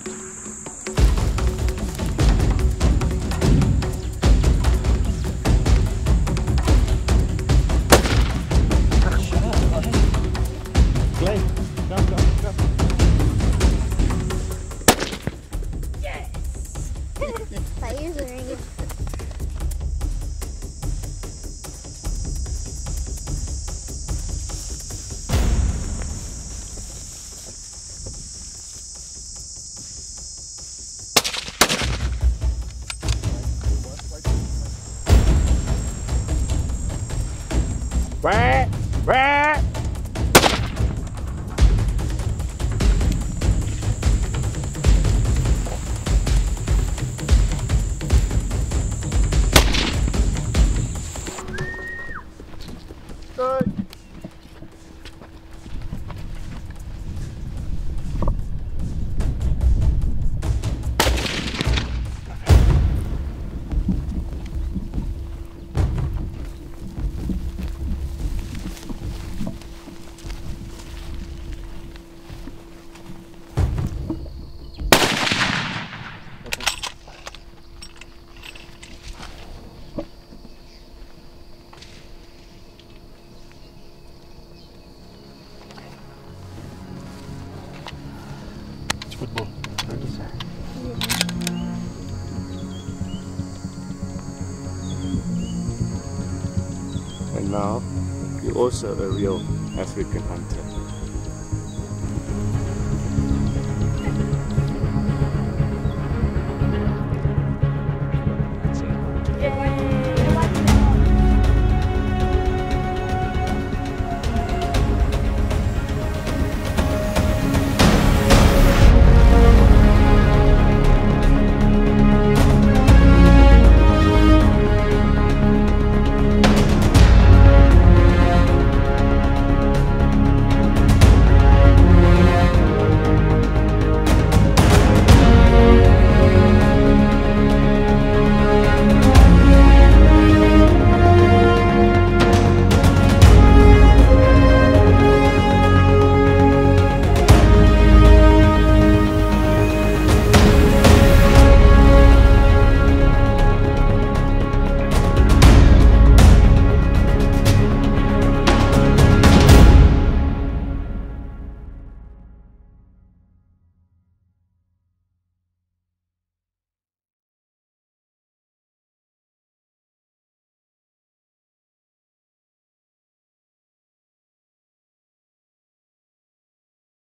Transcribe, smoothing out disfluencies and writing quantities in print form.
shut. Right, right. Good. Football. And now, you're also a real African hunter.